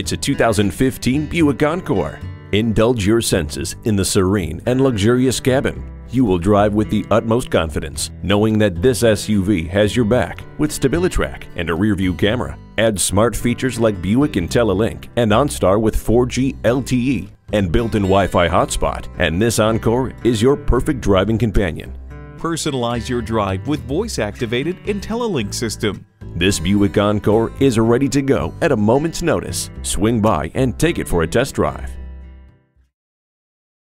It's a 2015 Buick Encore. Indulge your senses in the serene and luxurious cabin. You will drive with the utmost confidence, knowing that this SUV has your back with StabiliTrak and a rear-view camera. Add smart features like Buick IntelliLink and OnStar with 4G LTE and built-in Wi-Fi hotspot, and this Encore is your perfect driving companion. Personalize your drive with voice-activated IntelliLink system. This Buick Encore is ready to go at a moment's notice. Swing by and take it for a test drive.